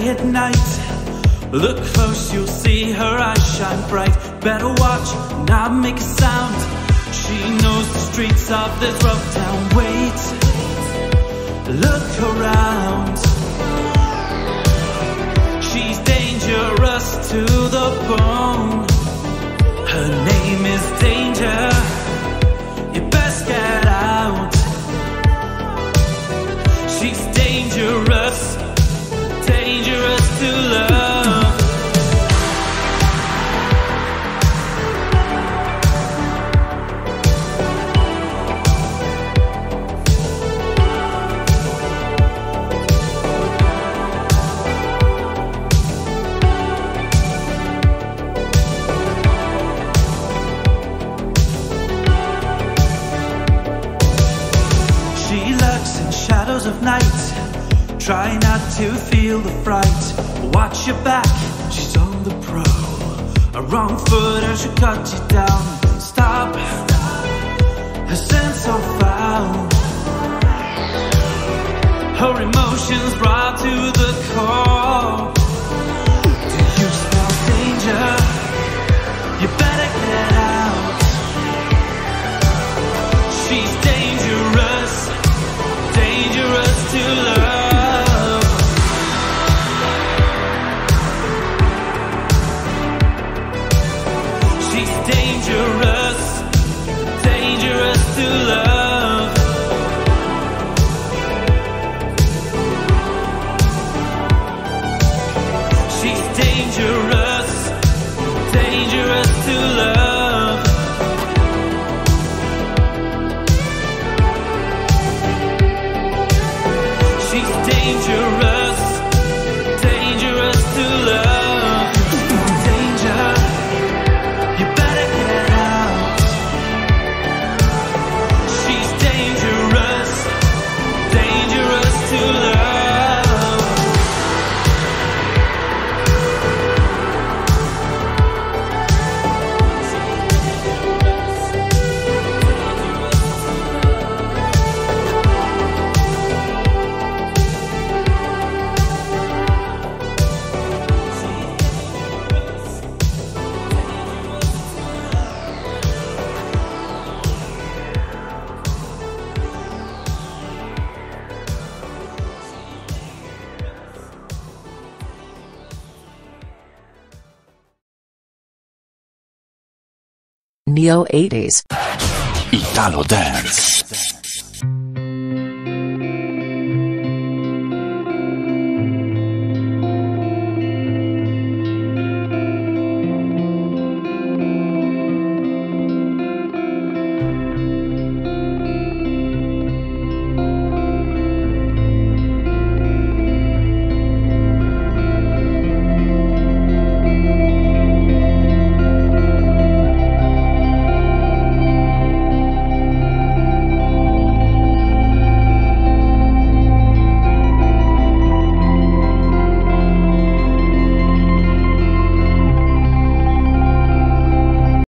At night, look close, you'll see her eyes shine bright. Better watch, not make a sound. She knows the streets of this rough town. Wait, look around. She's dangerous to the bone. Her name is Danger. You best get out. She's dangerous. Dangerous to love. She lurks in shadows of night. Try not to feel the fright. Watch your back, she's on the pro. A wrong foot and she'll cut you down. Stop, her sense so foul. Her emotions brought to the core. Do you smell danger? You better get out. She's dangerous, dangerous to love. Dangerous, dangerous to love. She's dangerous, dangerous to love. She's dangerous, dangerous to love. Danger. Neo 80s Italo Dance.